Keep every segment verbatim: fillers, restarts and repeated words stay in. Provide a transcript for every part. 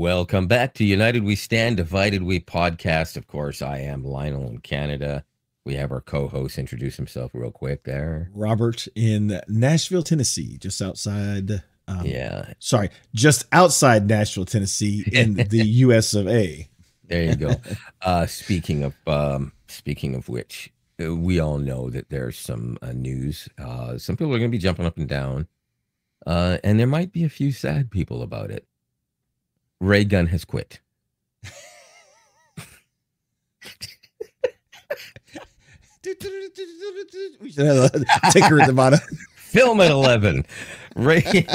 Welcome back to United We Stand, Divided We Podcast. Of course, I am Lionel in Canada. We have our co-host introduce himself real quick there. Robert in Nashville, Tennessee, just outside. Um, yeah. Sorry, just outside Nashville, Tennessee, in the U S of A. There you go. uh, speaking of, um, speaking of which, we all know that there's some uh, news. Uh, some people are going to be jumping up and down, uh, and there might be a few sad people about it. Ray Gun has quit. We should have a ticker at the bottom. Film at eleven. Ray,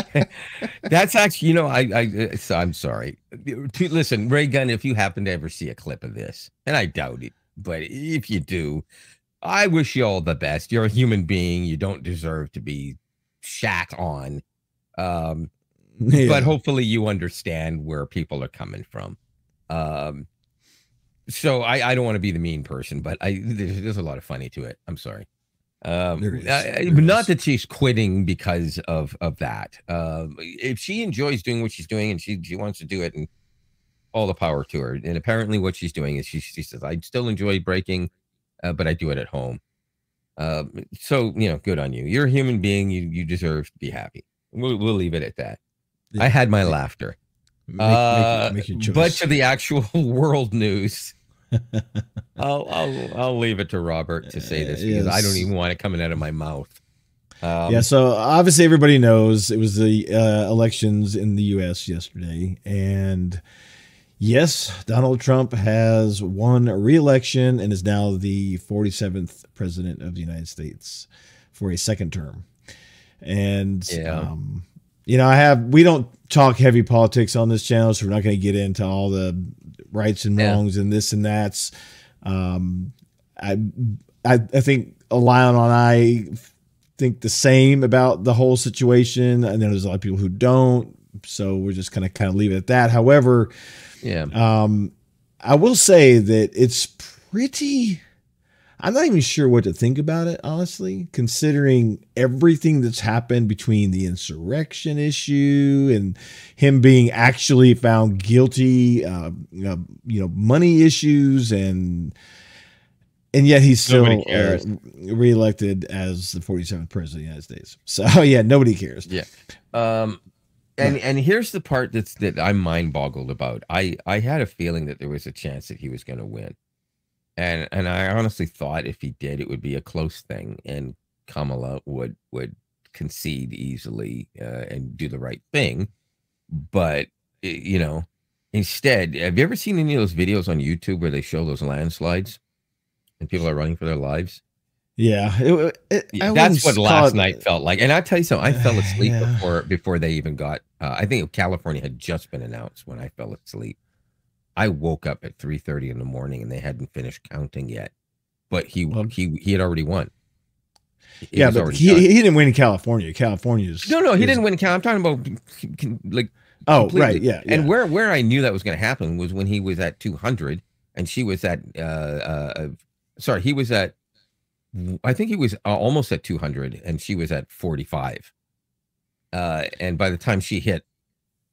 that's actually, you know, I, I, so I'm sorry. Listen, Ray Gun, if you happen to ever see a clip of this, and I doubt it, but if you do, I wish you all the best. You're a human being. You don't deserve to be shat on. Um, yeah. But hopefully you understand where people are coming from. Um, so I, I don't want to be the mean person, but I, there's, there's a lot of funny to it. I'm sorry. Um, there is. There I, not is. That she's quitting because of of that. Um, if she enjoys doing what she's doing and she she wants to do it, and all the power to her. And apparently, what she's doing is she she says, "I still enjoy breaking, uh, but I do it at home." Uh, so you know, good on you. You're a human being. You you deserve to be happy. We'll we'll leave it at that. Yeah. I had my make, laughter. Make, uh, make, make but to the actual world news. I'll, I'll I'll leave it to Robert to say this because yes. I don't even want it coming out of my mouth. Um, yeah, so obviously everybody knows it was the uh, elections in the U S yesterday, and yes, Donald Trump has won a re-election and is now the forty-seventh president of the United States for a second term. And yeah. um, you know, I have we don't talk heavy politics on this channel, so we're not going to get into all the rights and wrongs yeah. and this and that's. Um, I, I I think Lionel and I think the same about the whole situation, and then there's a lot of people who don't. So we're just gonna kind of leave it at that. However, yeah, um, I will say that it's pretty. I'm not even sure what to think about it, honestly, considering everything that's happened between the insurrection issue and him being actually found guilty, uh, uh, you know, money issues. And and yet he's still uh, reelected as the forty-seventh president of the United States. So, yeah, nobody cares. Yeah. Um, and, and here's the part that's that I'm mind boggled about. I, I had a feeling that there was a chance that he was going to win. And and I honestly thought if he did, it would be a close thing, and Kamala would would concede easily uh, and do the right thing. But you know, instead, have you ever seen any of those videos on YouTube where they show those landslides and people are running for their lives? Yeah, it, it, I that's what last it, night felt like. And I tell you something, I fell asleep yeah. before before they even got. Uh, I think California had just been announced when I fell asleep. I woke up at three thirty in the morning and they hadn't finished counting yet, but he well, he he had already won. It yeah, but he, he didn't win in California. California's no, no, he is, didn't win. I'm talking about like oh completely. right, yeah, yeah. And where where I knew that was going to happen was when he was at two hundred and she was at uh, uh sorry he was at I think he was almost at two hundred and she was at forty-five. Uh, and by the time she hit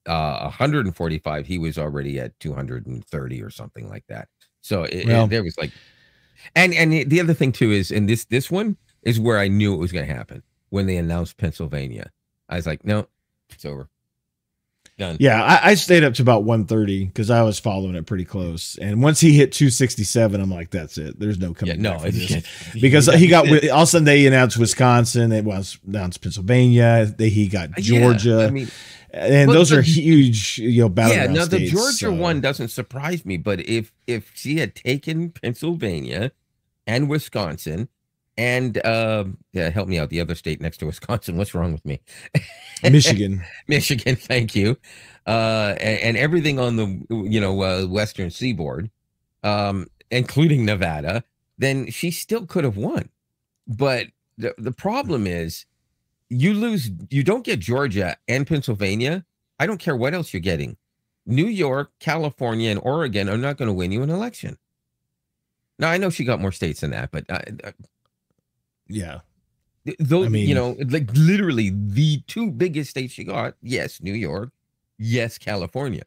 uh one forty-five he was already at two hundred thirty or something like that. So it, well, it, there was like and and the other thing too is and this this one is where I knew it was going to happen when they announced Pennsylvania. I was like, no, it's over, done. Yeah, I, I stayed up to about one thirty because I was following it pretty close, and once he hit two sixty-seven I'm like, that's it, there's no coming yeah, no it, because he got all of a sudden they announced Wisconsin, they announced Pennsylvania, they he got Georgia. Yeah, I mean, and but those the, are huge, you know, battle. Yeah, now the states, Georgia so. one doesn't surprise me, but if if she had taken Pennsylvania and Wisconsin and uh, yeah, help me out, the other state next to Wisconsin, what's wrong with me? Michigan, Michigan, thank you, uh, and, and everything on the you know uh, western seaboard, um, including Nevada, then she still could have won. But the the problem is, you lose, you don't get Georgia and Pennsylvania. I don't care what else you're getting. New York, California, and Oregon are not going to win you an election. Now, I know she got more states than that, but I, I, yeah, those, I mean, you know, like literally the two biggest states she got. Yes, New York. Yes, California.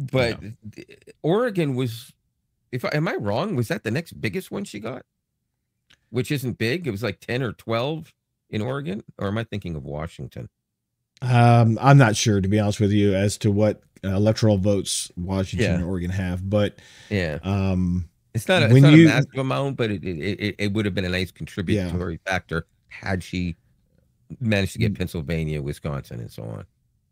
But yeah. Oregon was, if I, am I wrong? Was that the next biggest one she got? Which isn't big. It was like ten or twelve in Oregon. Or am I thinking of Washington? Um, I'm not sure, to be honest with you, as to what electoral votes Washington yeah. and Oregon have. But yeah, um, it's not a, it's not you, a massive amount, but it, it, it, it would have been a nice contributory yeah. factor had she managed to get Pennsylvania, Wisconsin, and so on.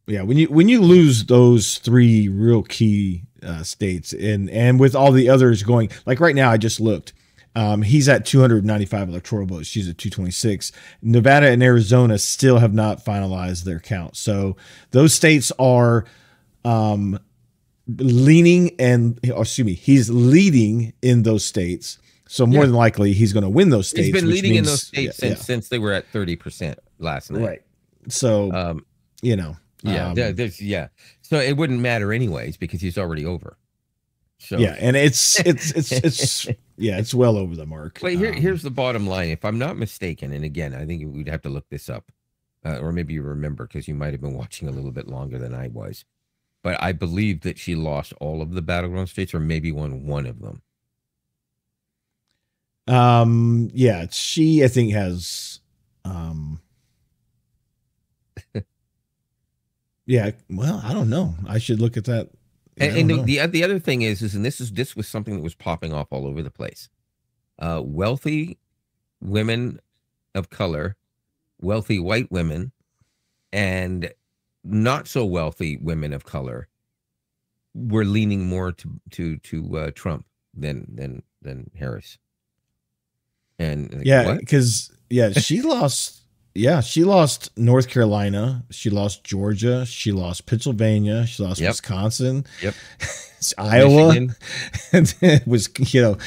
Yeah, when you when you lose those three real key uh, states, and and with all the others going, like right now, I just looked. Um, he's at two hundred ninety-five electoral votes. She's at two twenty-six. Nevada and Arizona still have not finalized their count. So those states are um, leaning and, or excuse me, he's leading in those states. So more yeah. than likely, he's going to win those states. He's been leading means, in those states yeah, since, yeah. since they were at thirty percent last night. Right. So, um, you know. Yeah. Um, there's, yeah. So it wouldn't matter anyways, because he's already over. So. Yeah, and it's it's it's it's yeah, it's well over the mark. But here, um, here's the bottom line, if I'm not mistaken, and again, I think we'd have to look this up, uh, or maybe you remember because you might have been watching a little bit longer than I was. But I believe that she lost all of the battleground states, or maybe won one of them. Um, yeah, she I think has, um, yeah. Well, I don't know. I should look at that. And, and the, the other thing is, is, and this is, this was something that was popping off all over the place. Uh, wealthy women of color, wealthy white women, and not so wealthy women of color were leaning more to, to, to uh, Trump than, than, than Harris. And like, yeah, what? Cause yeah, she lost, yeah, she lost North Carolina. She lost Georgia. She lost Pennsylvania. She lost yep. Wisconsin. Yep. Iowa. And it was, you know,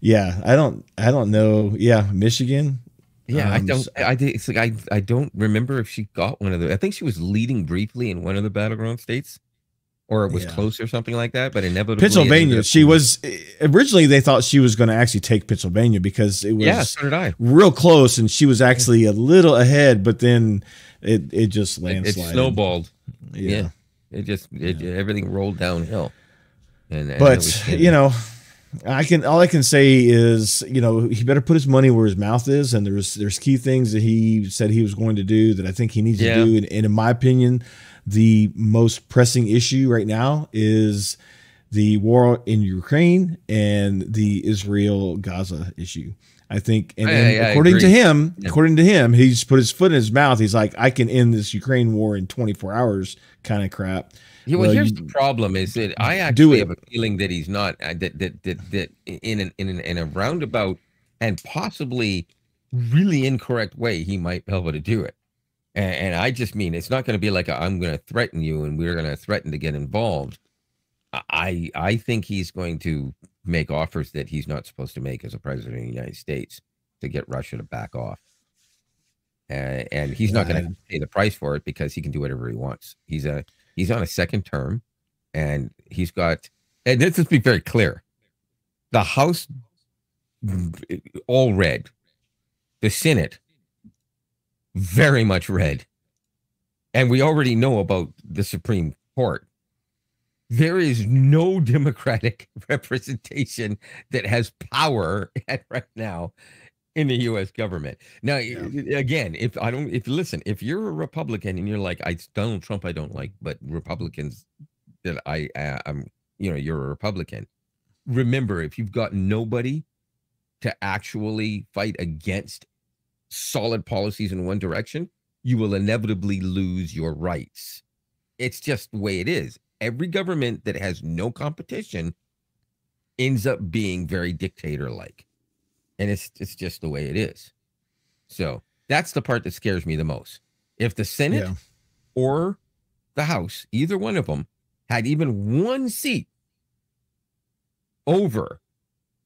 yeah. I don't. I don't know. Yeah, Michigan. Yeah, um, I don't. I did. It's like I. I don't remember if she got one of the. I think she was leading briefly in one of the battleground states, or it was yeah. close or something like that. But inevitably, Pennsylvania. It she was originally they thought she was going to actually take Pennsylvania because it was yeah, so did I. real close, and she was actually a little ahead. But then it it just landslided. It, it snowballed. Yeah. yeah, it just it, yeah. everything rolled downhill. And, and but you know, I can all I can say is you know he better put his money where his mouth is, and there's there's key things that he said he was going to do that I think he needs yeah. to do, and, and in my opinion. The most pressing issue right now is the war in Ukraine and the Israel-Gaza issue. I think, and, and I, I, according I to him, yeah. according to him, he's put his foot in his mouth. He's like, I can end this Ukraine war in twenty-four hours, kind of crap. Yeah, well, well here's you, the problem: is that I actually have a feeling that he's not that that that, that in an, in an, in a roundabout and possibly really incorrect way, he might be able to do it. And I just mean it's not going to be like a, I'm going to threaten you and we're going to threaten to get involved. I I think he's going to make offers that he's not supposed to make as a president of the United States to get Russia to back off. Uh, and he's not going to pay the price for it because he can do whatever he wants. He's a he's on a second term, and he's got. And let's just be very clear: the House, all red; the Senate. Very much red. And we already know about the Supreme Court. There is no Democratic representation that has power at right now in the U S government. Now, yeah. again, if I don't, if listen, if you're a Republican and you're like, I Donald Trump, I don't like, but Republicans that I am, you know, you're a Republican. Remember, if you've got nobody to actually fight against solid policies in one direction, you will inevitably lose your rights. It's just the way it is. Every government that has no competition ends up being very dictator-like, and it's it's just the way it is. So that's the part that scares me the most. If the Senate yeah. or the House, either one of them, had even one seat over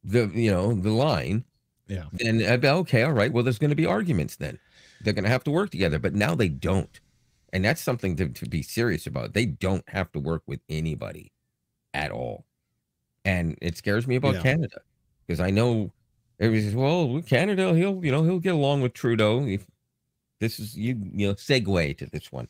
the you know the line. Yeah. Then okay, all right. Well, there's going to be arguments then. They're going to have to work together, but now they don't, and that's something to, to be serious about. They don't have to work with anybody at all, and it scares me about yeah. Canada because I know everybody says, "Well, Canada, he'll you know he'll get along with Trudeau." If this is you, you know, segue to this one.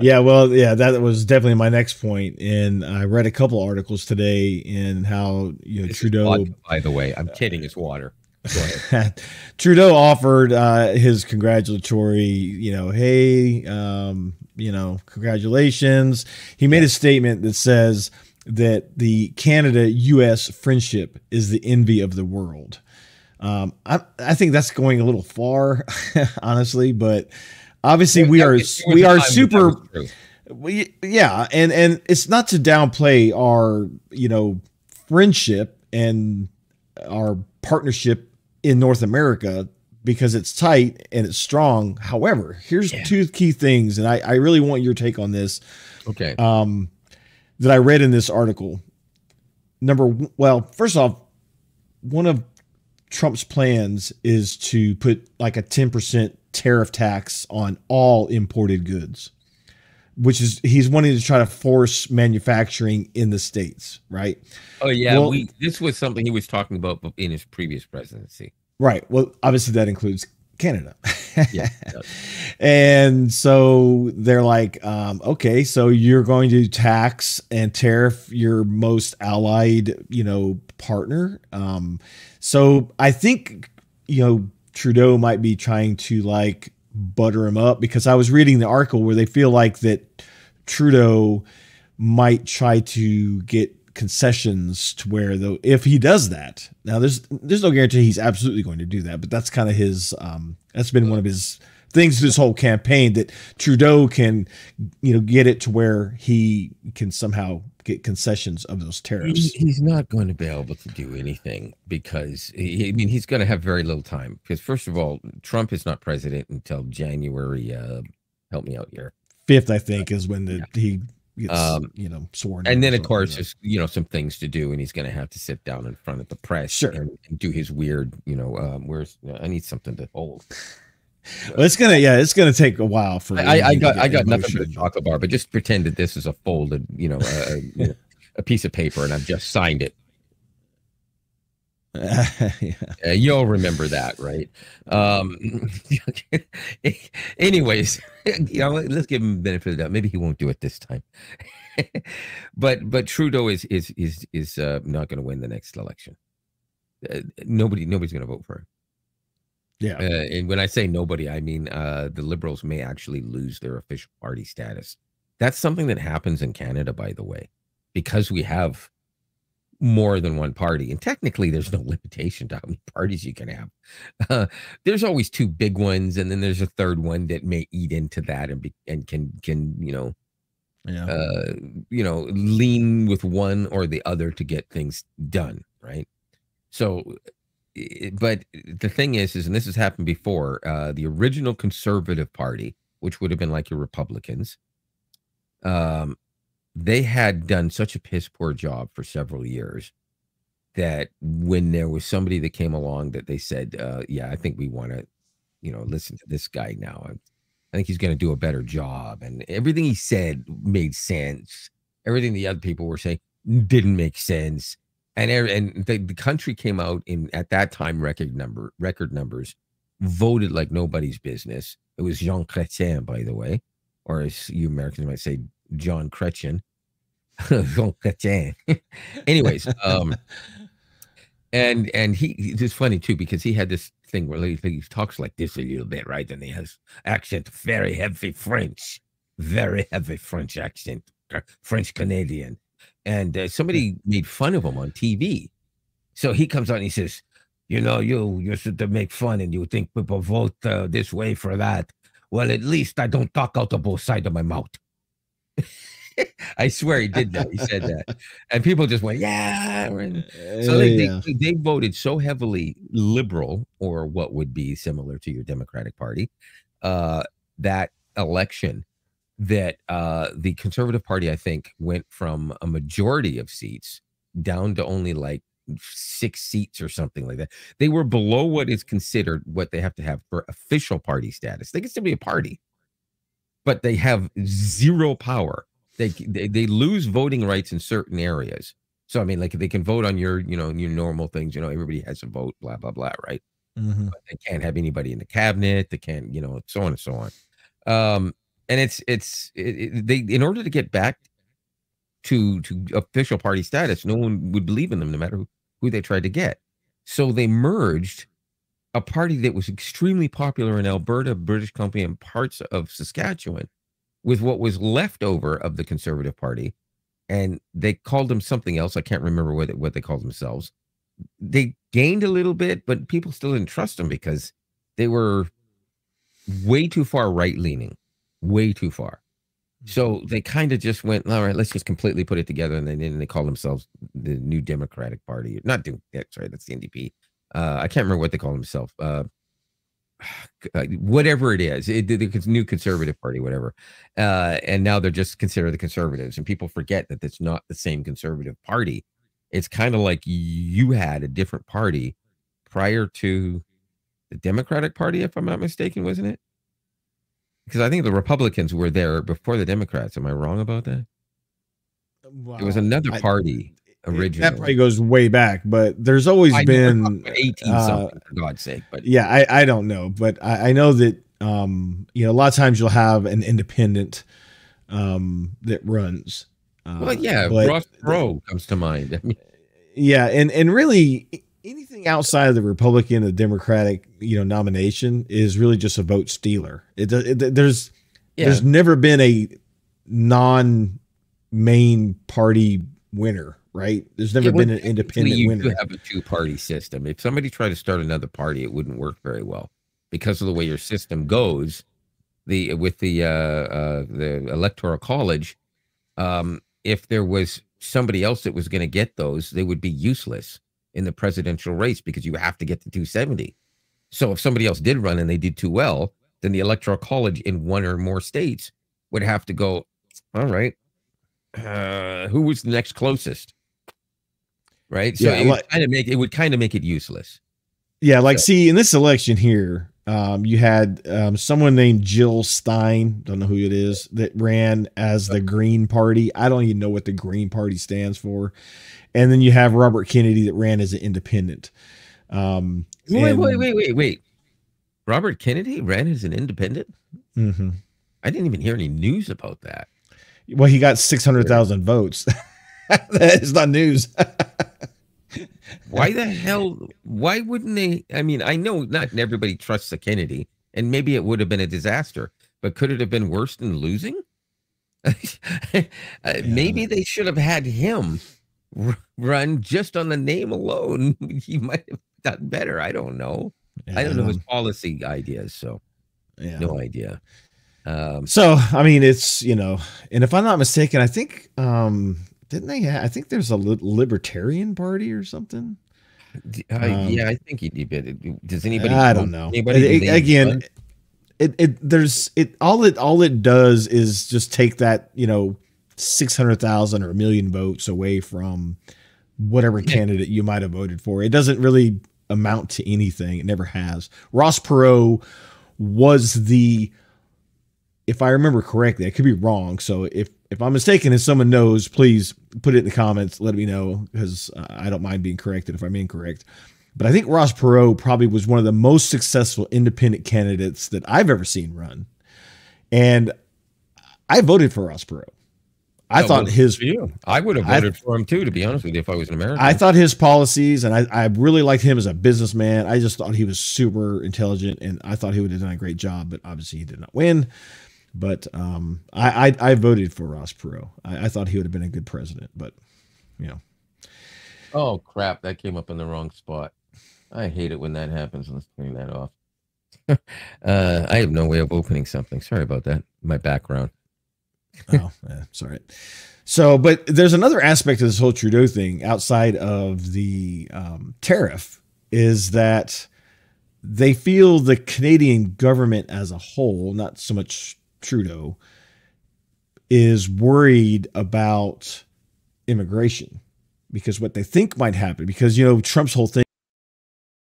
Yeah, well, yeah, that was definitely my next point. And I read a couple articles today in how you know this Trudeau. Vodka, by the way, I'm kidding. It's water. Go ahead. Trudeau offered uh, his congratulatory, you know, hey, um, you know, congratulations. He made yeah. a statement that says that the Canada U S friendship is the envy of the world. Um, I, I think that's going a little far, honestly, but obviously we are, we are super, we, yeah. And, and it's not to downplay our, you know, friendship and our partnership in North America because it's tight and it's strong. However, here's yeah. two key things. And I, I really want your take on this. Okay. Um, that I read in this article. Number one, well, first off, one of Trump's plans is to put like a ten percent tariff tax on all imported goods, which is he's wanting to try to force manufacturing in the States. Right. Oh, yeah. Well, we, this was something he was talking about in his previous presidency. Right. Well, obviously that includes Canada. Yeah, and so they're like, um, okay, so you're going to tax and tariff your most allied, you know, partner. Um, so I think, you know, Trudeau might be trying to like butter him up because I was reading the article where they feel like that Trudeau might try to get concessions to where though, if he does that now there's, there's no guarantee he's absolutely going to do that, but that's kind of his, um, that's been one of his things this whole campaign that Trudeau can, you know, get it to where he can somehow get concessions of those tariffs. He's not going to be able to do anything because he, I mean, he's going to have very little time because first of all, Trump is not president until January, uh, help me out here. fifth, I think is when the, yeah. he, Gets, um, you know, sworn and then, of course, just, you know, some things to do. And he's going to have to sit down in front of the press sure. and, and do his weird, you know, um, where's I need something to hold. Well, it's going to yeah, it's going to take a while for I, I got I got nothing to talk about, but just pretend that this is a folded, you know, a, you know, a piece of paper and I've just signed it. Uh, yeah. uh, you'll remember that, right? Um, anyways, you know, let's give him the benefit of the doubt. Maybe he won't do it this time. but but Trudeau is is is is uh, not going to win the next election. Uh, nobody nobody's going to vote for him. Yeah, uh, and when I say nobody, I mean uh, the Liberals may actually lose their official party status. That's something that happens in Canada, by the way, because we have more than one party. And technically there's no limitation to how many parties you can have. Uh, there's always two big ones. And then there's a third one that may eat into that and be, and can, can, you know, yeah. uh, you know, lean with one or the other to get things done. Right. So, but the thing is, is, and this has happened before, uh, the original Conservative Party, which would have been like your Republicans, um, they had done such a piss poor job for several years that when there was somebody that came along that they said, uh, yeah, I think we want to, you know, listen to this guy now. I, I think he's going to do a better job. And everything he said made sense. Everything the other people were saying didn't make sense. And, and the, the country came out in, at that time, record number, record numbers, voted like nobody's business. It was Jean Chrétien, by the way, or as you Americans might say, Jean Chrétien. Jean Chrétien. Anyways, um, and and he it's funny too because he had this thing where he, he talks like this a little bit, right? And he has accent, very heavy French, very heavy French accent, French Canadian. And uh, somebody made fun of him on T V, so he comes out and he says, "You know, you you should make fun, and you think people vote uh, this way for that. Well, at least I don't talk out of both sides of my mouth." I swear he did that. He said that. And people just went, yeah. So they, yeah. they, they voted so heavily liberal or what would be similar to your Democratic Party, uh, that election that uh, the Conservative Party, I think, went from a majority of seats down to only like six seats or something like that. They were below what is considered what they have to have for official party status. They can still be a party, but they have zero power. They, they they lose voting rights in certain areas. So I mean, like they can vote on your, you know, your normal things. You know, everybody has a vote. Blah blah blah. Right? Mm-hmm. But they can't have anybody in the cabinet. They can't, you know, so on and so on. Um, And it's it's it, it, they in order to get back to to official party status, no one would believe in them, no matter who, who they tried to get. So they merged a party that was extremely popular in Alberta, British Columbia, and parts of Saskatchewan, with what was left over of the Conservative Party, and they called them something else. I can't remember what they, what they called themselves. They gained a little bit, but people still didn't trust them because they were way too far right-leaning, way too far. So they kind of just went, all right, let's just completely put it together, and then and they called themselves the New Democratic Party. Not New, that's right, that's the N D P. Uh, I can't remember what they call themselves. Uh, uh, whatever it is, it, the New Conservative Party, whatever. Uh, and now they're just considered the Conservatives, and people forget that it's not the same Conservative Party. It's kind of like you had a different party prior to the Democratic Party, if I'm not mistaken, wasn't it? Because I think the Republicans were there before the Democrats. Am I wrong about that? Wow. It was another party I, originally. That probably goes way back, but there's always I been eighteen something, uh, for God's sake. But yeah, I, I don't know, but I, I know that um, you know, a lot of times you'll have an independent um, that runs. Uh, well, yeah, Ross Perot comes to mind. Yeah, and and really anything outside of the Republican, the Democratic, you know, nomination is really just a vote stealer. It, it there's yeah. there's never been a non-main party winner, right? There's never yeah, well, been an independent you winner. You have a two-party system. If somebody tried to start another party, it wouldn't work very well because of the way your system goes. The with the uh, uh, the electoral college. Um, If there was somebody else that was going to get those, they would be useless in the presidential race because you have to get to two seventy. So if somebody else did run and they did too well, then the electoral college in one or more states would have to go, all right, uh, who was the next closest? Right. So yeah, it, would like, kind of make, it would kind of make it useless. Yeah. Like, so. see, in this election here, um, you had um, someone named Jill Stein, don't know who it is, that ran as the Green Party. I don't even know what the Green Party stands for. And then you have Robert Kennedy that ran as an independent. Um, wait, wait, wait, wait, wait. Robert Kennedy ran as an independent? Mm-hmm. I didn't even hear any news about that. Well, he got six hundred thousand votes. That is not news. Why the hell? Why wouldn't they? I mean, I know not everybody trusts the Kennedy, and maybe it would have been a disaster, but could it have been worse than losing? uh, yeah. Maybe they should have had him run just on the name alone. He might have done better. I don't know. Yeah. I don't know his policy ideas, so yeah. no idea. Um, so, I mean, it's, you know, and if I'm not mistaken, I think... Um, Didn't they? Have, I think there's a libertarian party or something. Uh, um, yeah, I think he did. Does anybody? I don't know. Anybody it, again, it, it there's it all it all it does is just take that, you know, six hundred thousand or a million votes away from whatever yeah. candidate you might have voted for. It doesn't really amount to anything. It never has. Ross Perot was the, if I remember correctly, I could be wrong. So if If I'm mistaken, if someone knows, please put it in the comments. Let me know, because uh, I don't mind being corrected if I'm incorrect. But I think Ross Perot probably was one of the most successful independent candidates that I've ever seen run. And I voted for Ross Perot. I no, thought his... For you. I would have voted I, for him too, to be honest with you, if I was an American. I thought his policies, and I, I really liked him as a businessman. I just thought he was super intelligent, and I thought he would have done a great job, but obviously he did not win. But um, I, I I voted for Ross Perot. I, I thought he would have been a good president, but you know. Oh crap! That came up in the wrong spot. I hate it when that happens. Let's turn that off. uh, I have no way of opening something. Sorry about that. My background. Oh, eh, sorry. So, but there's another aspect of this whole Trudeau thing outside of the um, tariff, is that they feel the Canadian government as a whole, not so much Trudeau, is worried about immigration, because what they think might happen, because, you know, Trump's whole thing.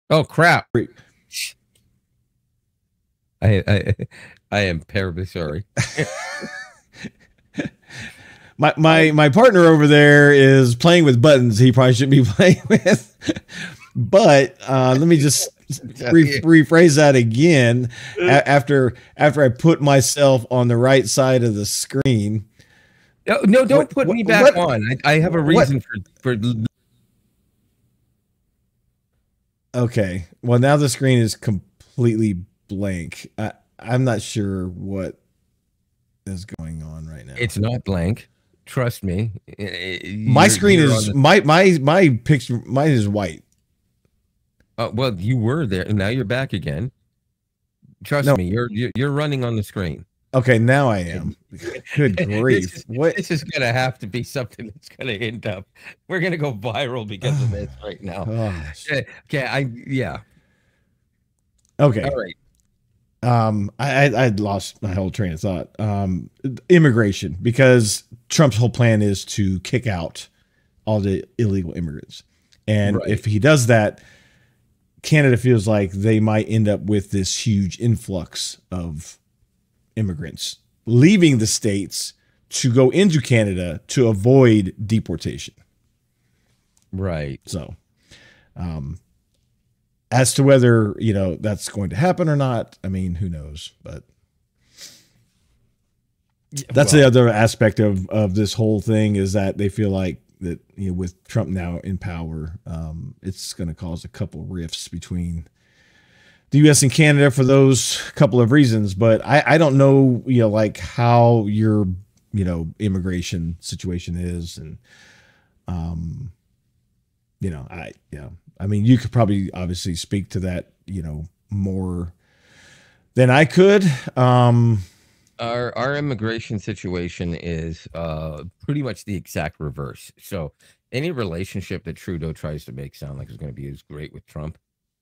Oh crap. I, I, I am terribly sorry. my, my, my partner over there is playing with buttons he probably shouldn't be playing with, but uh, let me just re rephrase that again. after after I put myself on the right side of the screen. No, no, don't what, put what, me back what, on. I, I have a reason for, for. Okay. Well, now the screen is completely blank. I, I'm not sure what is going on right now. It's not blank. Trust me. My you're, screen you're is my my my picture. Mine is white. Uh, well, you were there, and now you're back again. Trust no. me, you're, you're you're running on the screen. Okay, now I am. Good grief! This is, what this is gonna have to be something that's gonna end up. We're gonna go viral because of this right now. Gosh. Okay, I yeah. Okay. All right. Um, I I I'd lost my whole train of thought. Um, immigration, because Trump's whole plan is to kick out all the illegal immigrants, and right. if he does that, Canada feels like they might end up with this huge influx of immigrants leaving the states to go into Canada to avoid deportation. Right. So, um, as to whether, you know, that's going to happen or not, I mean, who knows, but that's well, the other aspect of, of this whole thing is that they feel like that, you know, with Trump now in power, um, it's going to cause a couple rifts between the U S and Canada for those couple of reasons, but I, I don't know, you know, like how your, you know, immigration situation is. And, um, you know, I, yeah, I mean, you could probably obviously speak to that, you know, more than I could. Um, our, our immigration situation is, uh, pretty much the exact reverse. So any relationship that Trudeau tries to make sound like it's going to be as great with Trump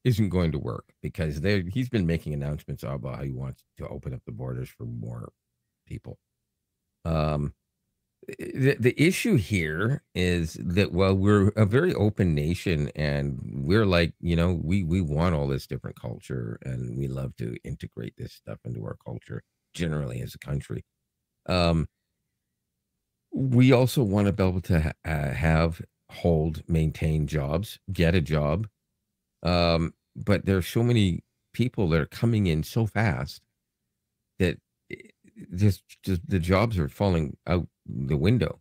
isn't going to work, because there he's been making announcements about how he wants to open up the borders for more people. Um, the, the issue here is that while we're a very open nation and we're like, you know, we, we want all this different culture and we love to integrate this stuff into our culture generally as a country. Um, we also want to be able to ha have, hold, maintain jobs, get a job. Um, but there's so many people that are coming in so fast that just, just the jobs are falling out the window.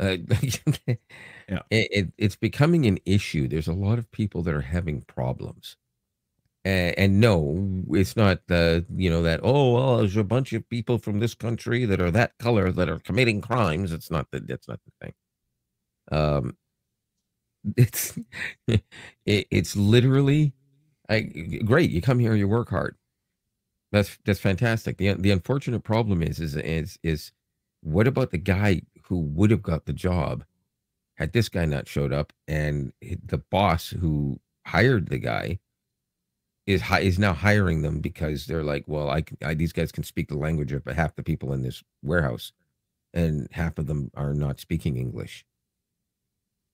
Uh, yeah. it, it, it's becoming an issue. There's a lot of people that are having problems, and, and no, it's not the, you know, that, oh, well, there's a bunch of people from this country that are that color that are committing crimes. It's not the, that's not the thing. Um, It's it, it's literally, I, great. You come here, you work hard. That's that's fantastic. the The unfortunate problem is is is is what about the guy who would have got the job had this guy not showed up? And the boss who hired the guy is is now hiring them because they're like, well, I, I these guys can speak the language of half the people in this warehouse, and half of them are not speaking English.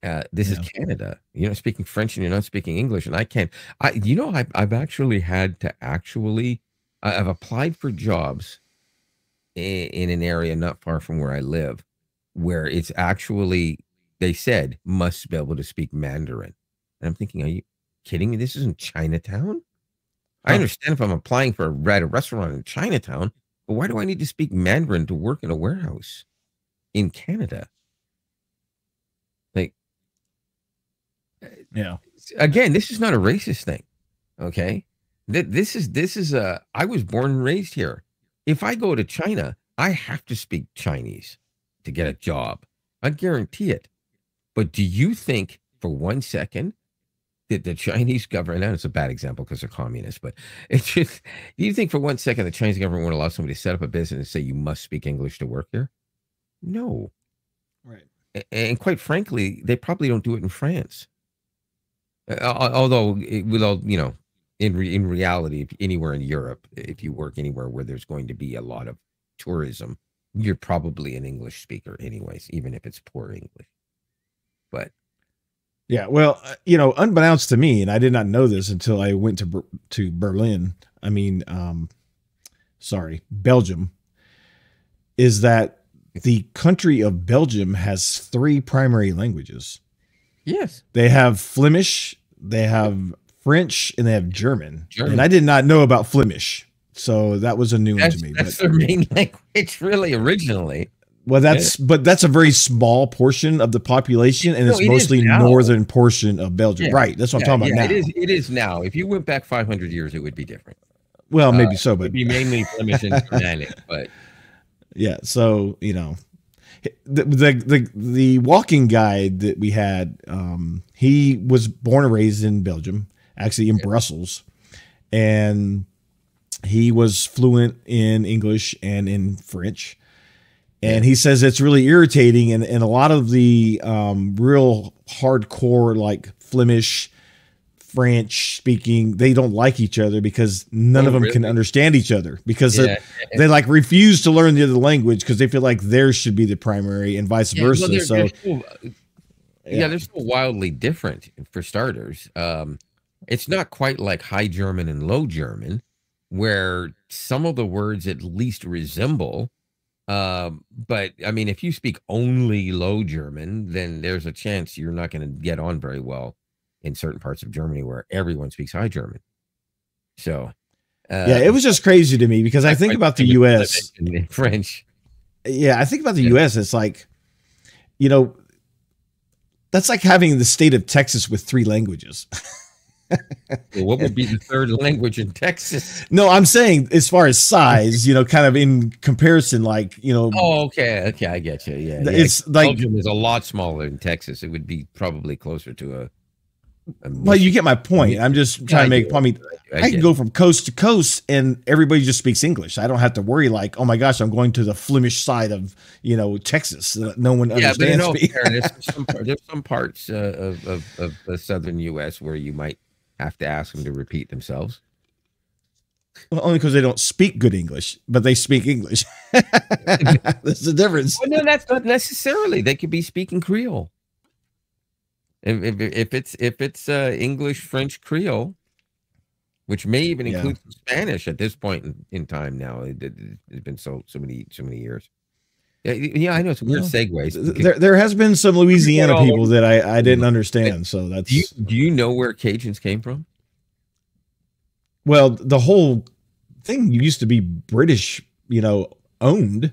Uh, this yeah. is Canada. You're not speaking French and you're not speaking English. And I can't, I, you know, I've, I've actually had to actually, I've applied for jobs in, in an area not far from where I live, where it's actually, they said, must be able to speak Mandarin. And I'm thinking, are you kidding me? This isn't Chinatown. Huh. I understand if I'm applying for a, at a restaurant in Chinatown, but why do I need to speak Mandarin to work in a warehouse in Canada? Yeah. Again, this is not a racist thing, okay? This is this is a. I was born and raised here. If I go to China, I have to speak Chinese to get a job. I guarantee it. But do you think for one second that the Chinese government? Now it's a bad example because they're communists. But it's just. Do you think for one second the Chinese government would allow somebody to set up a business and say you must speak English to work here? No. Right. And quite frankly, they probably don't do it in France. Uh, although, it, with all, you know, in re, in reality, if anywhere in Europe, if you work anywhere where there's going to be a lot of tourism, you're probably an English speaker anyways, even if it's poor English. But yeah, well, you know, unbeknownst to me, and I did not know this until I went to to Berlin. I mean, um, sorry, Belgium. Is that the country of Belgium has three primary languages? Yes. They have Flemish, they have French, and they have German. German. And I did not know about Flemish. So that was a new that's, one to me. That's but, their main language, really, originally. Well, that's yeah. but that's a very small portion of the population, and no, it's it mostly northern portion of Belgium. Yeah. Right. That's what yeah, I'm talking yeah, about now. It is, it is now. If you went back five hundred years, it would be different. Well, maybe uh, so, but... It would be mainly Flemish and Germanic, but... Yeah, so, you know... The, the the the walking guide that we had, um, he was born and raised in Belgium, actually in yeah. Brussels, and he was fluent in English and in French. And he says it's really irritating, and, and a lot of the um, real hardcore, like Flemish, French speaking, they don't like each other because none oh, of them really? can understand each other because yeah. they, they like refuse to learn the other language because they feel like theirs should be the primary and vice yeah, versa. Well, they're, so they're still, yeah. yeah, they're still wildly different for starters. Um, it's not quite like High German and Low German, where some of the words at least resemble. Um, but I mean, if you speak only Low German, then there's a chance you're not going to get on very well in certain parts of Germany where everyone speaks High German. So uh, yeah, it was just crazy to me because I think about the U S in French. Yeah. I think about the U S It's like, you know, that's like having the state of Texas with three languages. Well, what would be the third language in Texas? No, I'm saying as far as size, you know, kind of in comparison, like, you know. Oh, okay. Okay. I get you. Yeah. It's yeah. like Belgium is a lot smaller than Texas. It would be probably closer to a, Well, you get my point. I'm just trying yeah, to make. I, I mean, I, I can go from coast to coast, and everybody just speaks English. I don't have to worry, like, oh my gosh, I'm going to the Flemish side of you know Texas. No one yeah, understands but me. Fairness, some, there's some parts uh, of, of of the southern U S where you might have to ask them to repeat themselves. Well, only because they don't speak good English, but they speak English. That's the difference. Well, no, that's not necessarily. They could be speaking Creole. If, if, if it's if it's uh, English, French, Creole, which may even include yeah. Spanish at this point in, in time now. It, it, it's been so so many so many years. Yeah, yeah I know it's weird yeah. segues. There there has been some Louisiana well, people that I, I didn't understand. So that's do you, do you know where Cajuns came from? Well, the whole thing used to be British, you know, owned.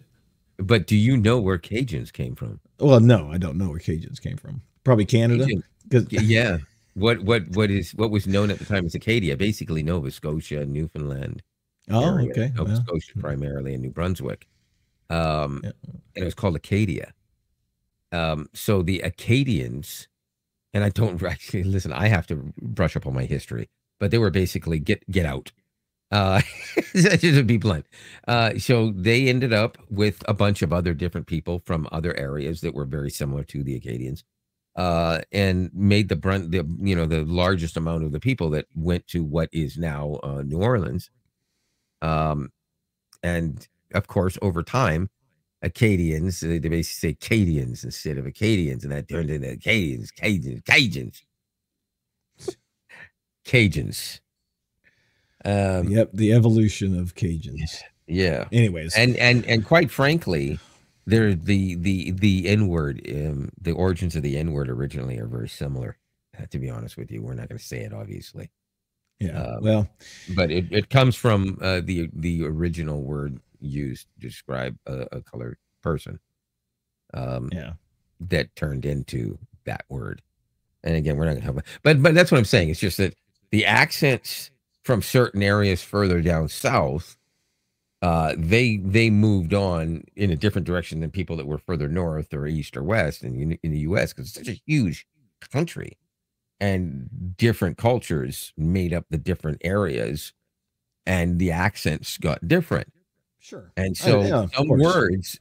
But do you know where Cajuns came from? Well, no, I don't know where Cajuns came from. Probably Canada. Yeah. What what what is what was known at the time as Acadia, basically Nova Scotia, Newfoundland. Oh, area, okay. Nova yeah. Scotia primarily in New Brunswick. Um yeah. and it was called Acadia. Um, so the Acadians, and I don't actually listen, I have to brush up on my history, but they were basically get get out. Uh just to be blunt. Uh so they ended up with a bunch of other different people from other areas that were very similar to the Acadians. Uh, and made the brunt, the you know, the largest amount of the people that went to what is now uh, New Orleans. Um, and of course, over time, Acadians, they basically say Cadians instead of Acadians, and that turned into Acadians, Cajuns, Cajuns, Cajuns. Um, yep, the evolution of Cajuns. Yeah. Anyways, and and and quite frankly. They're the the the N word. Um, the origins of the N word originally are very similar. To be honest with you, we're not going to say it, obviously. Yeah. Um, well, but it, it comes from uh, the the original word used to describe a, a colored person. Um, yeah. That turned into that word, and again, we're not going to talk about. But but that's what I'm saying. It's just that the accents from certain areas further down south. Uh, they they moved on in a different direction than people that were further north or east or west in, in the U S because it's such a huge country and different cultures made up the different areas and the accents got different. Sure. And so oh, yeah, some words,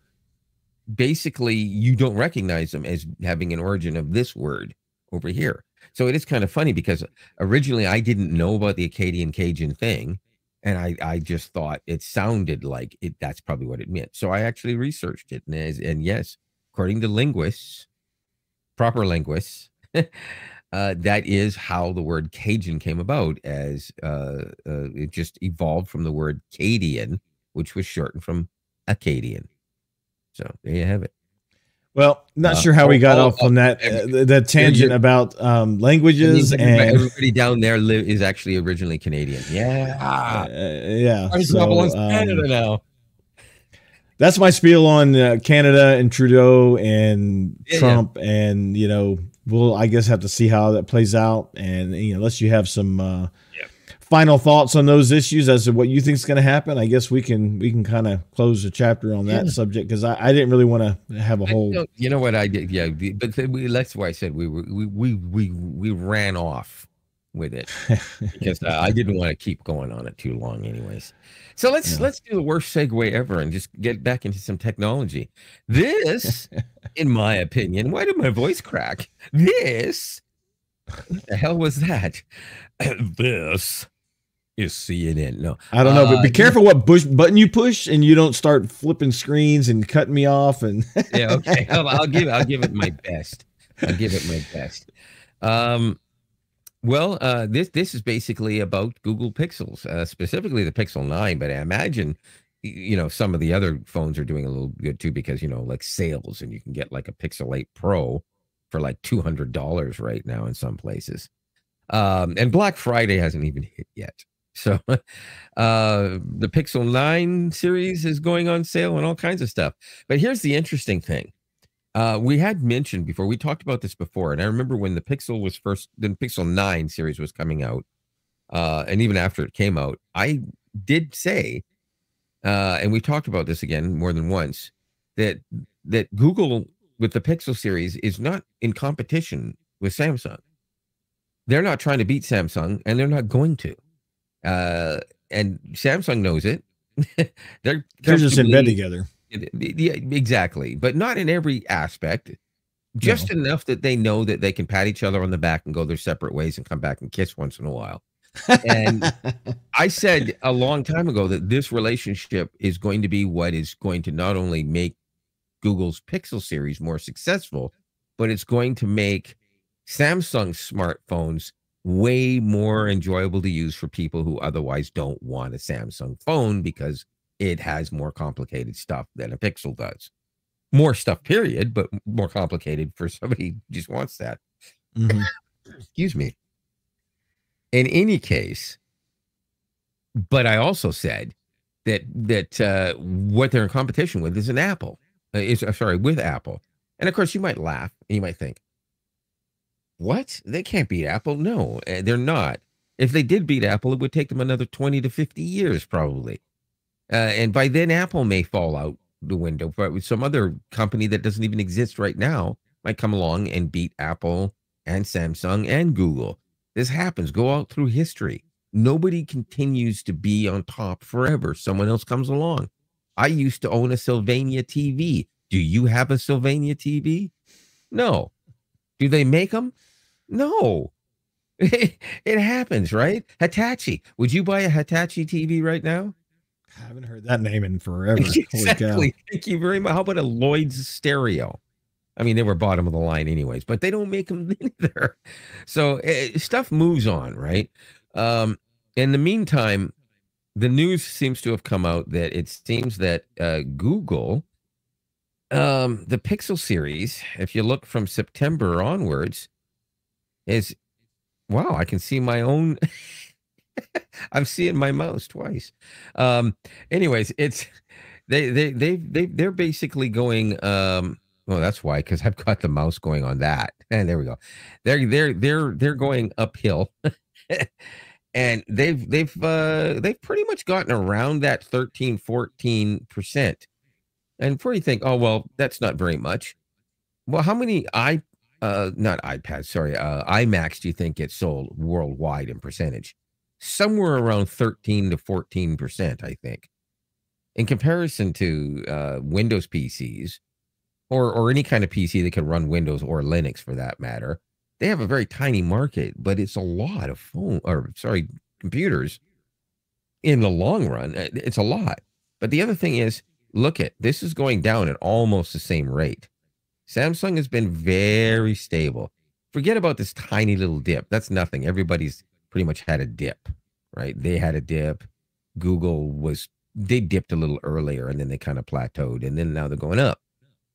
basically, you don't recognize them as having an origin of this word over here. So it is kind of funny because originally I didn't know about the Acadian Cajun thing. And I, I just thought it sounded like it. That's probably what it meant. So I actually researched it. And, as, and yes, according to linguists, proper linguists, uh, that is how the word Cajun came about as uh, uh, it just evolved from the word Cadian, which was shortened from Acadian. So there you have it. Well, not uh, sure how we got all, off on that uh, that tangent about um, languages. And everybody down there live, is actually originally Canadian. Yeah. Ah, uh, yeah. I just so, um, Canada now. That's my spiel on uh, Canada and Trudeau and yeah, Trump. Yeah. And, you know, we'll, I guess, have to see how that plays out. And, you know, unless you have some uh, yeah. final thoughts on those issues as to what you think is going to happen, I guess we can we can kind of close the chapter on that yeah. subject, because I, I didn't really want to have a whole. You know what I did? Yeah, but we, that's why I said we were, we we we we ran off with it because uh, I didn't want to keep going on it too long, anyways. So let's yeah. let's do the worst segue ever and just get back into some technology. This, in my opinion, why did my voice crack? This, what the hell was that? This is C N N. No, I don't know, but be uh, careful what push button you push, and you don't start flipping screens and cutting me off. And yeah, okay, I'll, I'll give I'll give it my best. I'll give it my best. Um, well, uh, this this is basically about Google Pixels, uh, specifically the Pixel nine. But I imagine, you know, some of the other phones are doing a little good too, because, you know, like sales, and you can get like a Pixel eight Pro for like two hundred dollars right now in some places. Um, and Black Friday hasn't even hit yet. So uh, the Pixel nine series is going on sale and all kinds of stuff. But here's the interesting thing. Uh, we had mentioned before, we talked about this before, and I remember when the Pixel was first, the Pixel nine series was coming out, uh, and even after it came out, I did say, uh, and we talked about this again more than once, that, that Google with the Pixel series is not in competition with Samsung. They're not trying to beat Samsung, and they're not going to. Uh, and Samsung knows it. they're, they're they're just in bed together. Yeah, exactly. But not in every aspect. Just no. enough that they know that they can pat each other on the back and go their separate ways and come back and kiss once in a while. And I said a long time ago that this relationship is going to be what is going to not only make Google's Pixel series more successful, but it's going to make Samsung smartphones way more enjoyable to use for people who otherwise don't want a Samsung phone, because it has more complicated stuff than a Pixel does. More stuff, period, but more complicated for somebody who just wants that. Mm-hmm. Excuse me. In any case, but I also said that that uh, what they're in competition with is an Apple. Uh, is, uh, sorry, with Apple. And of course, you might laugh and you might think, what? They can't beat Apple. No, they're not. If they did beat Apple, it would take them another twenty to fifty years probably. Uh, and by then, Apple may fall out the window. But some other company that doesn't even exist right now might come along and beat Apple and Samsung and Google. This happens. Go out through history. Nobody continues to be on top forever. Someone else comes along. I used to own a Sylvania T V. Do you have a Sylvania T V? No. Do they make them? No, it happens, right? Hitachi. Would you buy a Hitachi T V right now? I haven't heard that name in forever. Exactly. Thank you very much. How about a Lloyd's stereo? I mean, they were bottom of the line anyways, but they don't make them either. So it, stuff moves on, right? Um, in the meantime, the news seems to have come out that it seems that uh, Google, um, the Pixel series, if you look from September onwards, is, wow, I can see my own, I'm seeing my mouse twice. Um, anyways, it's, they, they, they, they, they're basically going, um, well, that's why, because I've got the mouse going on that. And there we go. They're, they're, they're, they're going uphill. And they've, they've, uh, they've pretty much gotten around that thirteen, fourteen percent. And before you think, oh, well, that's not very much. Well, how many iPads? Uh, not iPads, sorry, uh, iMacs do you think it's sold worldwide in percentage? Somewhere around thirteen to fourteen percent, I think. In comparison to uh, Windows P Cs, or, or any kind of P C that can run Windows or Linux for that matter, they have a very tiny market, but it's a lot of phone, or sorry, computers in the long run. It's a lot. But the other thing is, look at, this is going down at almost the same rate. Samsung has been very stable. Forget about this tiny little dip. That's nothing. Everybody's pretty much had a dip, right? They had a dip. Google was, they dipped a little earlier, and then they kind of plateaued, and then now they're going up.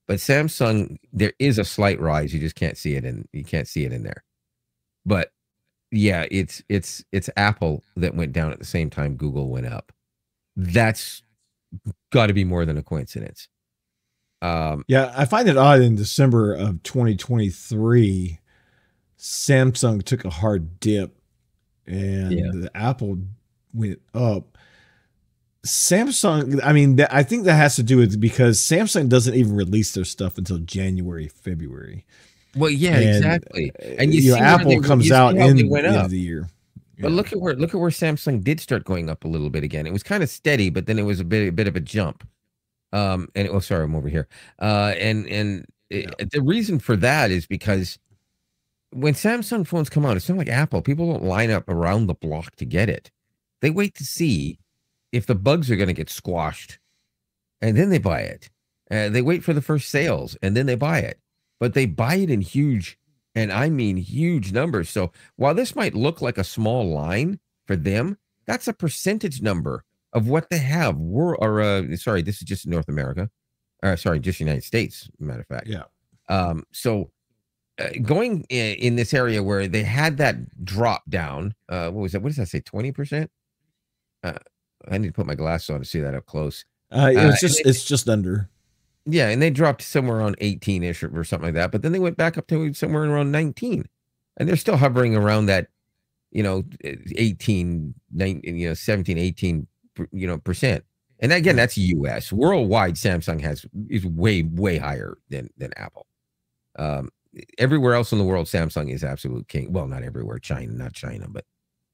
But Samsung, there is a slight rise. You just can't see it in you can't see it in there. But yeah, it's it's it's Apple that went down at the same time Google went up. That's got to be more than a coincidence. Um, yeah, I find it odd. In December of twenty twenty-three, Samsung took a hard dip, and yeah. the Apple went up. Samsung, I mean, that, I think that has to do with because Samsung doesn't even release their stuff until January, February. Well, yeah, and, exactly. And you, you see know, Apple they, comes you out in the end of the year. But yeah. look at where look at where Samsung did start going up a little bit again. It was kind of steady, but then it was a bit a bit of a jump. Um, and oh, sorry, I'm over here. Uh, and and yeah. it, the reason for that is because when Samsung phones come out, it's not like Apple. People don't line up around the block to get it. They wait to see if the bugs are going to get squashed, and then they buy it. Uh, they wait for the first sales, and then they buy it. But they buy it in huge, and I mean huge numbers. So while this might look like a small line for them, that's a percentage number of what they have. We're, or uh, sorry, this is just North America. Uh, sorry, just United States, matter of fact. Yeah. Um, so uh, going in, in this area where they had that drop down, uh, what was that? What does that say? twenty percent? Uh, I need to put my glasses on to see that up close. Uh, it was uh, just, they, it's just under. Yeah, and they dropped somewhere around eighteen-ish or something like that, but then they went back up to somewhere around nineteen, and they're still hovering around that, you know, eighteen, nineteen, you know, seventeen, eighteen, you know, percent. And again, that's U S. Worldwide, Samsung has is way, way higher than than Apple. Um, everywhere else in the world, Samsung is absolute king. Well, not everywhere, China, not China, but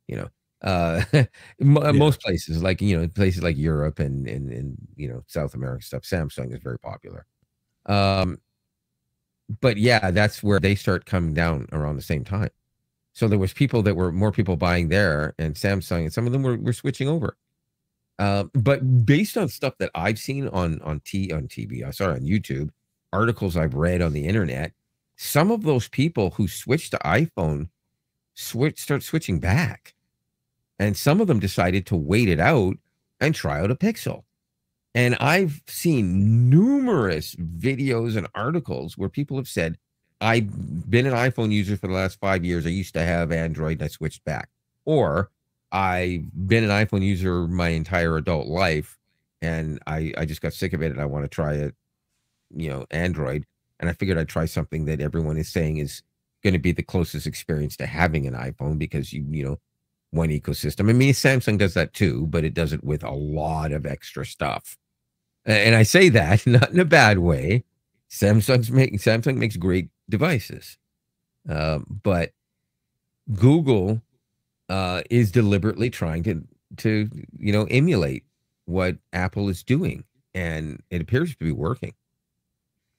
you know, uh, most yeah. places, like you know, places like Europe and and and you know, South America stuff. Samsung is very popular. Um, but yeah, that's where they start coming down around the same time. So there was people that were more people buying there, and Samsung, and some of them were were switching over. Uh, but based on stuff that I've seen on on T on T V, I saw on YouTube, articles I've read on the internet, some of those people who switched to iPhone switch start switching back, and some of them decided to wait it out and try out a Pixel. And I've seen numerous videos and articles where people have said, "I've been an iPhone user for the last five years. I used to have Android, and I switched back," or I've been an iPhone user my entire adult life, and I, I just got sick of it, and I want to try it, you know, Android. And I figured I'd try something that everyone is saying is going to be the closest experience to having an iPhone because, you you know, one ecosystem. I mean, Samsung does that too, but it does it with a lot of extra stuff. And I say that not in a bad way. Samsung's making Samsung makes great devices, um, but Google Uh, is deliberately trying to, to you know, emulate what Apple is doing. And it appears to be working.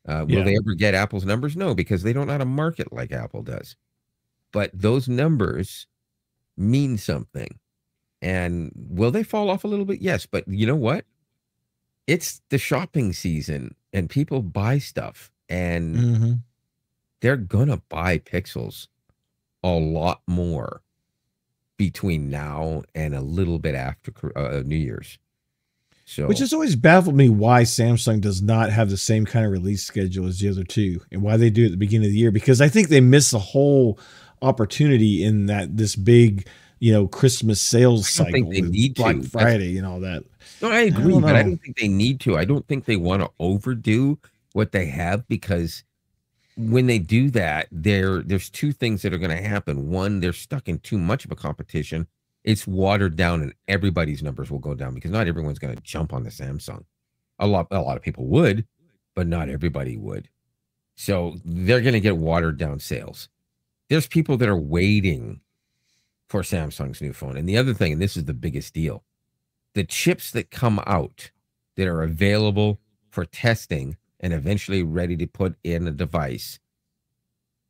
Uh, will yeah. they ever get Apple's numbers? No, because they don't know how to market like Apple does. But those numbers mean something. And will they fall off a little bit? Yes, but you know what? It's the shopping season, and people buy stuff. And mm-hmm. they're going to buy Pixels a lot more between now and a little bit after uh, New Year's. So, which has always baffled me why Samsung does not have the same kind of release schedule as the other two, and why they do it at the beginning of the year, because I think they miss the whole opportunity in that this big, you know, Christmas sales cycle. I don't think they need Black to. Friday That's, and all that. No, I agree, I but I don't think they need to. I don't think they want to overdo what they have, because when they do that, there there's two things that are going to happen. One, they're stuck in too much of a competition. It's watered down, and everybody's numbers will go down because not everyone's going to jump on the Samsung. A lot, a lot of people would, but not everybody would. So they're going to get watered down sales. There's people that are waiting for Samsung's new phone. And the other thing, and this is the biggest deal, the chips that come out that are available for testing and eventually ready to put in a device,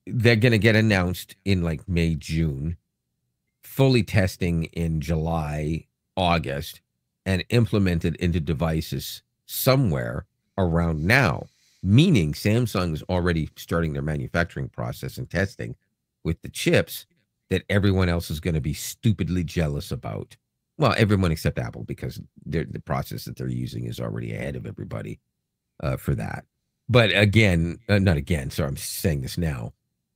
they're going to get announced in like May, June, fully testing in July, August, and implemented into devices somewhere around now, meaning Samsung is already starting their manufacturing process and testing with the chips that everyone else is going to be stupidly jealous about. Well, everyone except Apple, because the process that they're using is already ahead of everybody. Uh, for that, But again, uh, not again, sorry, I'm saying this now.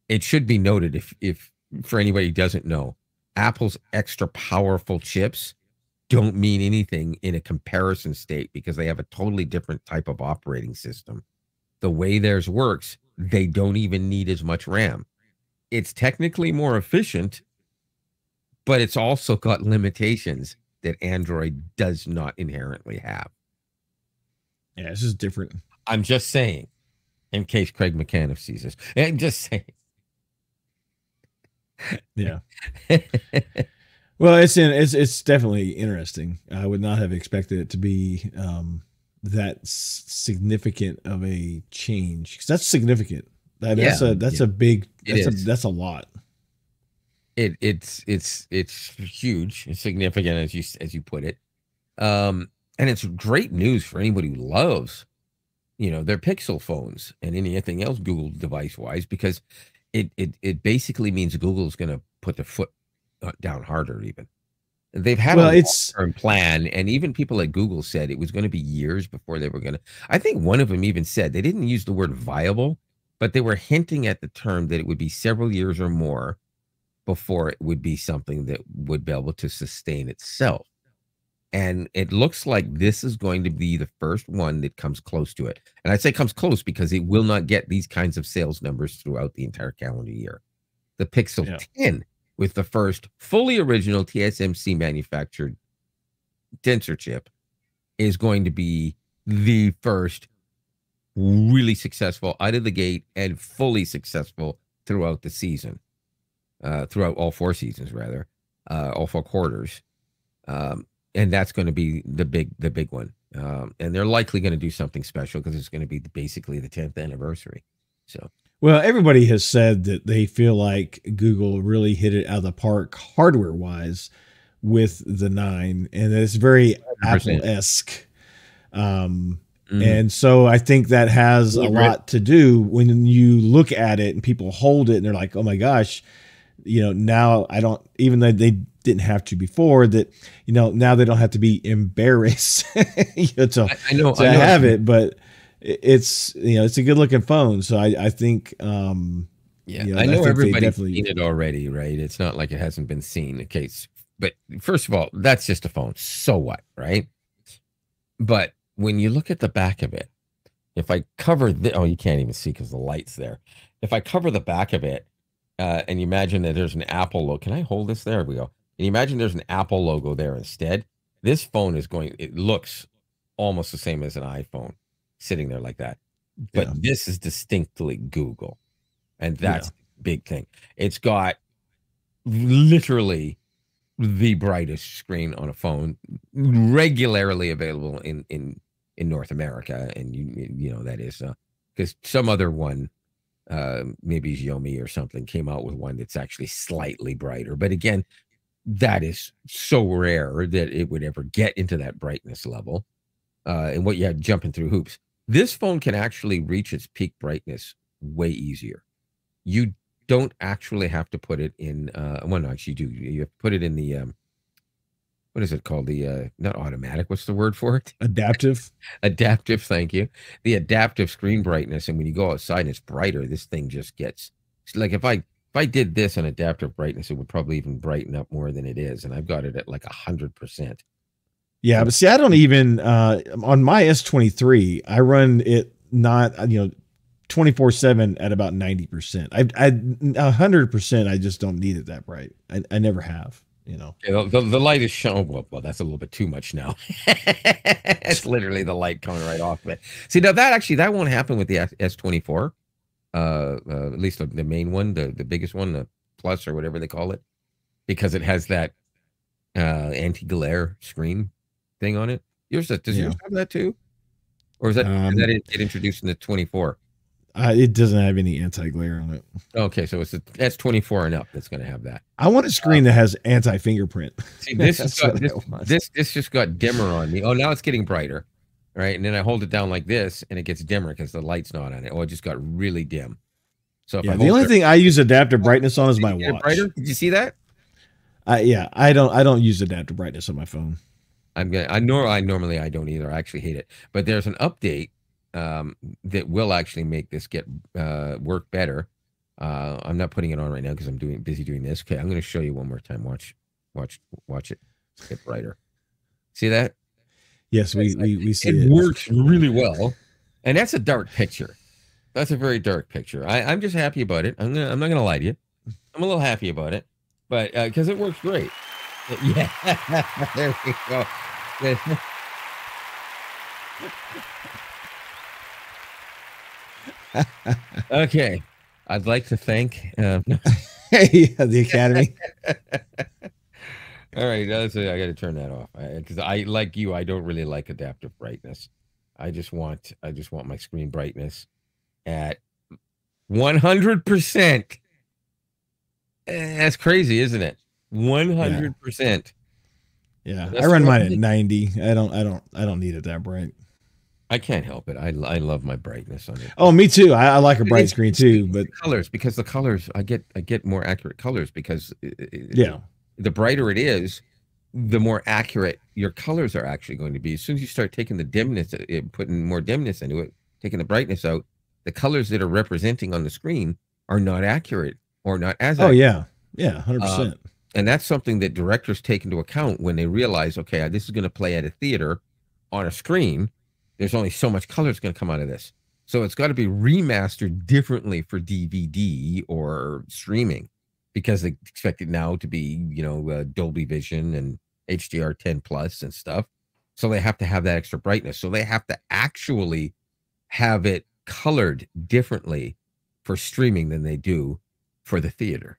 It should be noted, if, if for anybody who doesn't know, Apple's extra powerful chips don't mean anything in a comparison state because they have a totally different type of operating system. The way theirs works, they don't even need as much RAM. It's technically more efficient, but it's also got limitations that Android does not inherently have. Yeah, this is different. I'm just saying, in case Craig McCann sees us. I'm just saying. Yeah. Well, it's in, it's it's definitely interesting. I would not have expected it to be um, that significant of a change, because that's significant. That, yeah. That's a that's yeah. a big that's a, that's a lot. It it's it's it's huge, it's significant, as you as you put it, um, and it's great news for anybody who loves, you know, their Pixel phones and anything else Google device wise, because it it it basically means Google's going to put their foot down harder. Even they've had well, a long-term plan, and even people at Google said it was going to be years before they were going to. I think one of them even said, they didn't use the word viable, but they were hinting at the term that it would be several years or more before it would be something that would be able to sustain itself. And it looks like this is going to be the first one that comes close to it. And I say comes close because it will not get these kinds of sales numbers throughout the entire calendar year. The Pixel yeah. ten with the first fully original T S M C manufactured Tensor chip is going to be the first really successful out of the gate and fully successful throughout the season, uh, throughout all four seasons, rather, uh, all four quarters. Um, and that's going to be the big, the big one. Um, and they're likely going to do something special because it's going to be basically the tenth anniversary. So. Well, everybody has said that they feel like Google really hit it out of the park hardware-wise with the nine, and it's very Apple-esque. Um, mm. And so I think that has a lot to do when you look at it and people hold it and they're like, oh my gosh, you know, now I don't, even though they didn't have to before, that, you know, now they don't have to be embarrassed you know, to, I, I know, to I know. have it, but... It's, you know, it's a good looking phone. So I, I think, um, yeah, you know, I know I everybody's seen it already, right? It's not like it hasn't been seen in case, but first of all, that's just a phone. So what, right? But when you look at the back of it, if I cover the, oh, you can't even see because the light's there. If I cover the back of it, uh, and you imagine that there's an Apple logo. Can I hold this? There we go. And you imagine there's an Apple logo there instead. This phone is going, it looks almost the same as an iPhone, sitting there like that, but yeah. this is distinctly Google, and that's yeah. the big thing. It's got literally the brightest screen on a phone, regularly available in in in North America, and you you know that is because uh, some other one, uh, maybe Xiaomi or something, came out with one that's actually slightly brighter, but again, that is so rare that it would ever get into that brightness level, uh, and what you have jumping through hoops. This phone can actually reach its peak brightness way easier. You don't actually have to put it in, uh, well, no, actually you do. You have to put it in the, um, what is it called? The, uh, not automatic, what's the word for it? Adaptive. Adaptive, thank you. The adaptive screen brightness. And when you go outside and it's brighter, this thing just gets, like if I, if I did this on adaptive brightness, it would probably even brighten up more than it is. And I've got it at like one hundred percent. Yeah, but see, I don't even, uh, on my S twenty-three, I run it not, you know, twenty-four seven at about ninety percent. I, I, one hundred percent, I just don't need it that bright. I, I never have, you know. Yeah, the, the light is shown, well, well, that's a little bit too much now. It's literally the light coming right off of it. See, now that actually, that won't happen with the S twenty-four, uh, uh, at least the, the main one, the, the biggest one, the Plus or whatever they call it, because it has that uh, anti-glare screen thing on it. Yours does yeah. yours have that too, or is that um, is that it, it introduced in the twenty-four? Uh, it doesn't have any anti-glare on it. Okay, so it's the S twenty-four and up that's going to have that. I want a screen um, that has anti-fingerprint. See, this has got, this, this this just got dimmer on me. Oh, now it's getting brighter, right? And then I hold it down like this, and it gets dimmer because the light's not on it. Oh, it just got really dim. So if yeah, I the only there, thing I use adaptive brightness on is my watch. Brighter? Did you see that? I uh, yeah, I don't I don't use adaptive brightness on my phone. I'm gonna. I nor I normally I don't either. I actually hate it. But there's an update um, that will actually make this get uh, work better. Uh, I'm not putting it on right now because I'm doing busy doing this. Okay, I'm going to show you one more time. Watch, watch, watch it get brighter. See that? Yes, we we, we see it. It works really well, and that's a dark picture. That's a very dark picture. I, I'm just happy about it. I'm gonna, I'm not going to lie to you. I'm a little happy about it, but because uh, it works great. Yeah, there we go. Okay, I'd like to thank uh, yeah, the Academy. All right, that's it. I got to turn that off because I, I, like you, I don't really like adaptive brightness. I just want, I just want my screen brightness at one hundred percent. That's crazy, isn't it? one hundred percent. Yeah, yeah. I run mine at ninety. I don't, I don't, I don't need it that bright. I can't help it. I, I love my brightness on it. Oh, me too. I, I like a bright screen too, but colors, because the colors, I get, I get more accurate colors because it, yeah, the brighter it is, the more accurate your colors are actually going to be. As soon as you start taking the dimness, it, putting more dimness into it, taking the brightness out, the colors that are representing on the screen are not accurate or not as accurate. Oh yeah, yeah, one hundred percent. Uh, And that's something that directors take into account when they realize, okay, this is going to play at a theater on a screen. There's only so much color that's going to come out of this. So it's got to be remastered differently for D V D or streaming because they expect it now to be, you know, uh, Dolby Vision and H D R ten plus and stuff. So they have to have that extra brightness. So they have to actually have it colored differently for streaming than they do for the theater.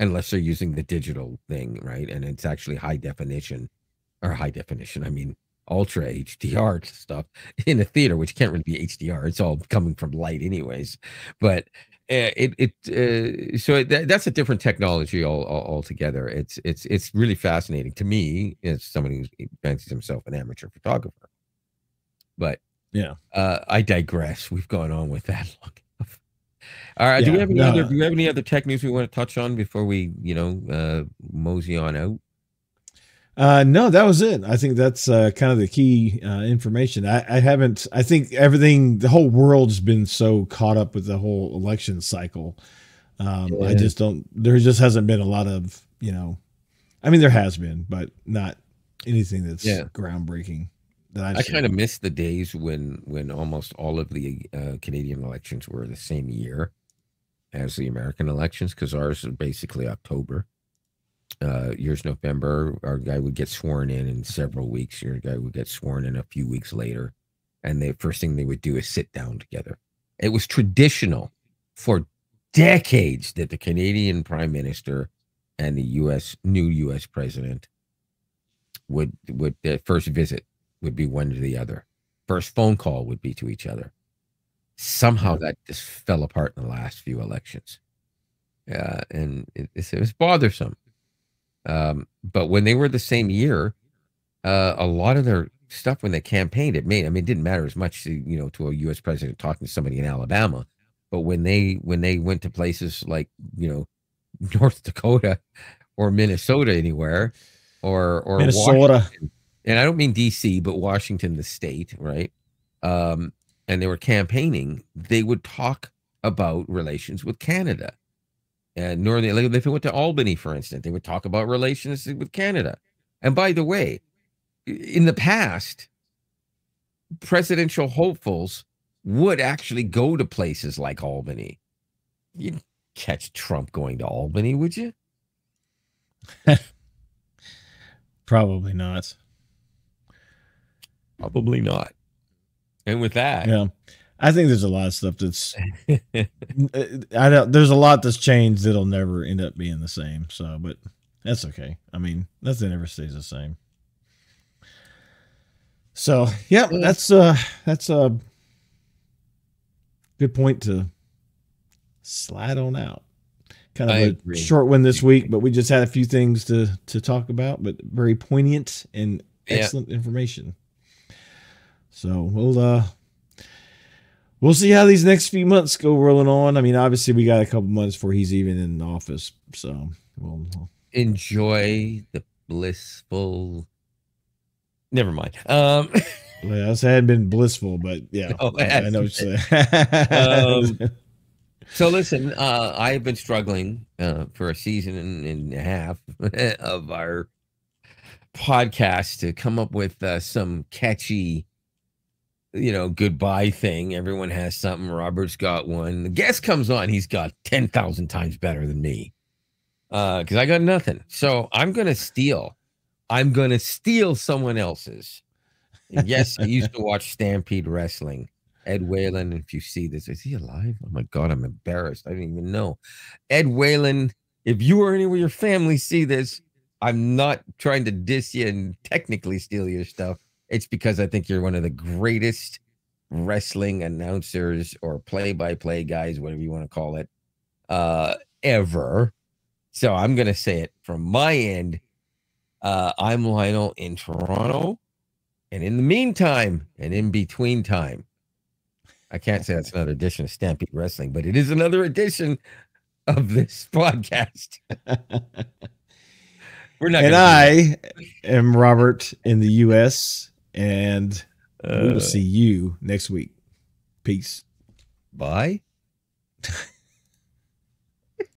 Unless they're using the digital thing, right? And it's actually high definition, or high definition, I mean, ultra H D R stuff in a theater, which can't really be H D R. It's all coming from light anyways. But it, it uh, so it, that's a different technology all, all, altogether. It's, it's, it's really fascinating to me as somebody who fancies himself an amateur photographer. But yeah, uh, I digress. We've gone on with that long. All right. Yeah, do we have any no. other? Do you have any other tech news we want to touch on before we, you know, uh, mosey on out? Uh, no, that was it. I think that's uh, kind of the key uh, information. I, I haven't. I think everything. The whole world's been so caught up with the whole election cycle. Um, yeah. I just don't. There just hasn't been a lot of, you know. I mean, there has been, but not anything that's yeah. groundbreaking. That I, I kind of miss the days when when almost all of the uh, Canadian elections were the same year as the American elections, because ours is basically October, uh, yours November. Our guy would get sworn in in several weeks. Your guy would get sworn in a few weeks later, and the first thing they would do is sit down together. It was traditional for decades that the Canadian Prime Minister and the U S new U S President would would uh, first visit. Would be one to the other. First phone call would be to each other. Somehow that just fell apart in the last few elections. Uh, and it, it was bothersome. Um, but when they were the same year, uh, a lot of their stuff when they campaigned, it made, I mean, it didn't matter as much to, you know, to a U S president talking to somebody in Alabama. But when they, when they went to places like, you know, North Dakota or Minnesota anywhere or, or Minnesota. Washington, and I don't mean D C, but Washington, the state, right? Um, and they were campaigning. They would talk about relations with Canada. And Northern, like if it went to Albany, for instance, they would talk about relations with Canada. And by the way, in the past, presidential hopefuls would actually go to places like Albany. You'd catch Trump going to Albany, would you? Probably not. Probably not. And with that, yeah, I think there's a lot of stuff that's I don't. There's a lot that's changed that'll never end up being the same. So, but that's okay. I mean, nothing ever stays the same. So, yeah, that's uh, that's a good point to slide on out. Kind of I a agree. short one this week, but we just had a few things to to talk about, but very poignant and excellent yeah. information. So we'll uh, we'll see how these next few months go rolling on. I mean, obviously, we got a couple months before he's even in office. So we'll, we'll enjoy the blissful. Never mind. Um, Well, it hadn't been blissful, but yeah, no, I, I know what you're saying. um, so listen, uh, I've been struggling uh, for a season and, and a half of our podcast to come up with uh, some catchy, you know, goodbye thing. Everyone has something. Robert's got one. The guest comes on, he's got ten thousand times better than me because uh, I got nothing. So I'm going to steal. I'm going to steal someone else's. Yes, I used to watch Stampede Wrestling. Ed Whalen, if you see this, is he alive? Oh my God, I'm embarrassed. I didn't even know. Ed Whalen, if you or any of your family see this, I'm not trying to diss you and technically steal your stuff. It's because I think you're one of the greatest wrestling announcers or play-by-play guys, whatever you want to call it, uh, ever. So I'm going to say it from my end. Uh, I'm Lionel in Toronto. And in the meantime, and in between time, I can't say that's another edition of Stampede Wrestling, but it is another edition of this podcast. We're not. And I am Robert in the U S, and uh, we will see you next week. Peace. Bye.